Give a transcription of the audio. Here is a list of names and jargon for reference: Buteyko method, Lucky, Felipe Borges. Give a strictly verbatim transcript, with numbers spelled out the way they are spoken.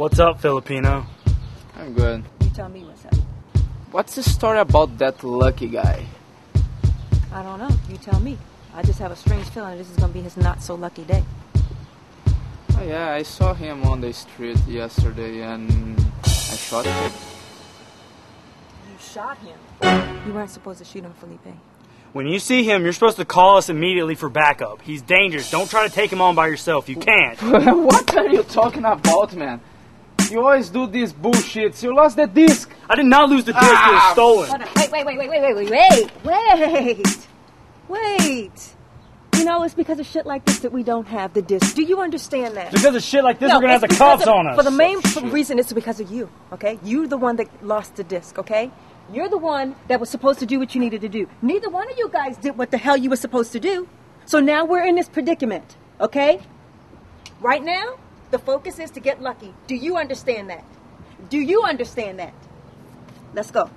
What's up, Filipino? I'm good. You tell me what's up. What's the story about that Lucky guy? I don't know. You tell me. I just have a strange feeling this is going to be his not-so-lucky day. Oh, yeah. I saw him on the street yesterday, and I shot him. You shot him? You weren't supposed to shoot him, Felipe. When you see him, you're supposed to call us immediately for backup. He's dangerous. Don't try to take him on by yourself. You can't. What are you talking about, man? You always do this bullshit. You lost the disc. I did not lose the disc. Ah. It was stolen. Wait, wait, wait, wait, wait, wait, wait, wait, wait. Wait. You know, it's because of shit like this that we don't have the disc. Do you understand that? Because of shit like this, no, we're going to have the cops of, on us. For the main oh, reason, it's because of you, okay? You're the one that lost the disc, okay? You're the one that was supposed to do what you needed to do. Neither one of you guys did what the hell you were supposed to do. So now we're in this predicament, okay? Right now, the focus is to get Lucky. Do you understand that? Do you understand that? Let's go.